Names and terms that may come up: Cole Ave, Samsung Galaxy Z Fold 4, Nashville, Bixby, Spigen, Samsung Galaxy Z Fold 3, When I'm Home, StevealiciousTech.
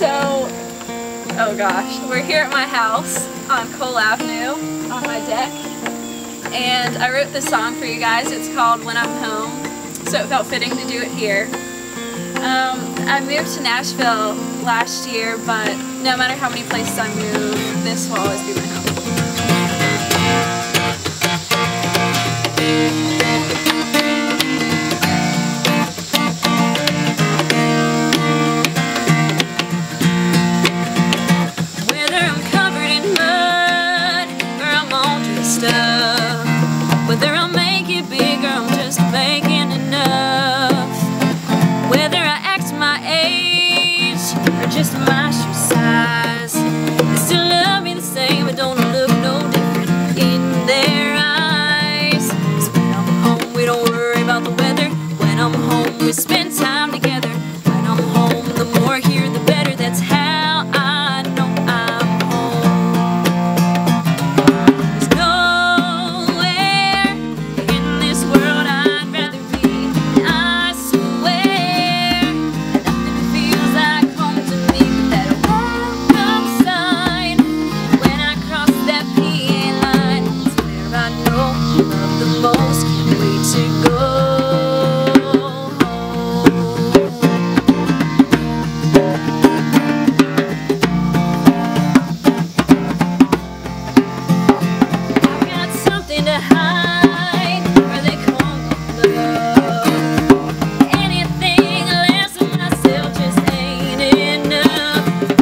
So, oh gosh, we're here at my house on Cole Avenue on my deck, and I wrote this song for you guys. It's called When I'm Home, so it felt fitting to do it here. I moved to Nashville last year, but no matter how many places I move, this will always be my home. Stuff. Whether I'll make it big or I'm just making enough. Whether I act my age or just my shoe size, they still love me the same, but don't look no different in their eyes. 'Cause when I'm home, we don't worry about the weather. When I'm home, we spend time together. When I'm home, the more here, the better. That's how I know I'm anything less than myself just ain't enough.